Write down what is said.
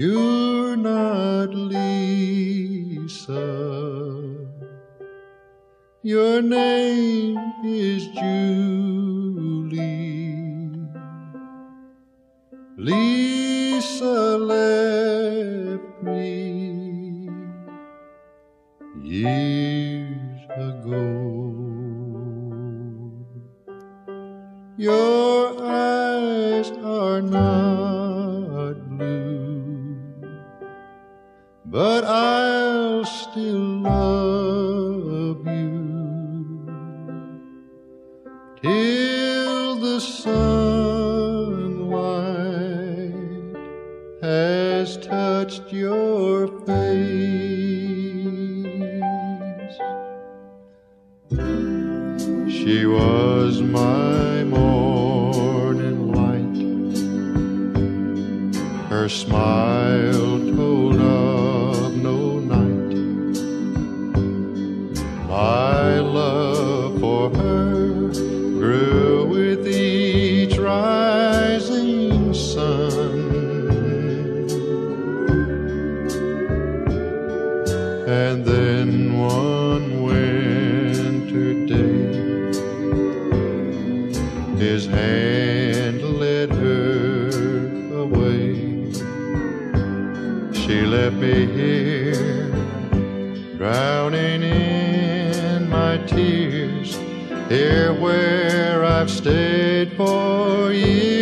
You're not Lisa. Your name is Julie. Lisa left me years ago. Your eyes are not blue, but I'll still love you till the sunlight has touched your face. She was my morning light. Her smile told of no night. My love for her grew with each rising sun, and then one winter day, his hand led her away. She left me here, drowning in my tears, here where I've stayed for years.